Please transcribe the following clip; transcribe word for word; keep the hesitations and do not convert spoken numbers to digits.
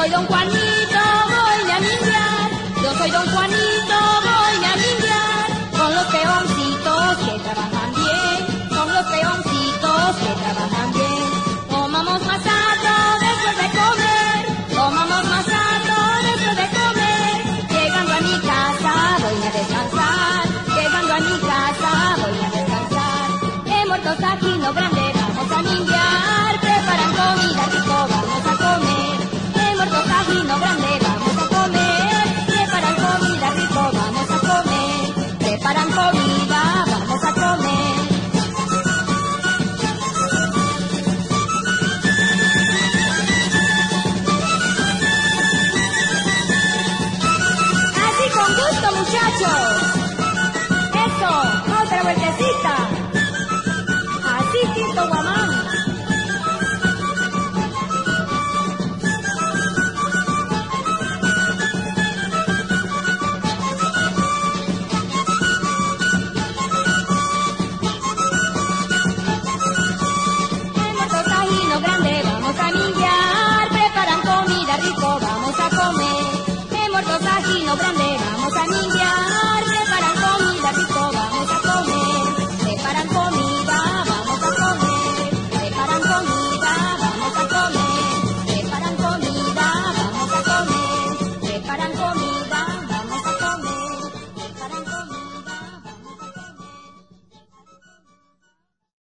soy Don Juanito, voy a minguear. Yo soy Don Juanito, voy a minguear. Con los peoncitos que trabajan bien, con los peoncitos que trabajan bien.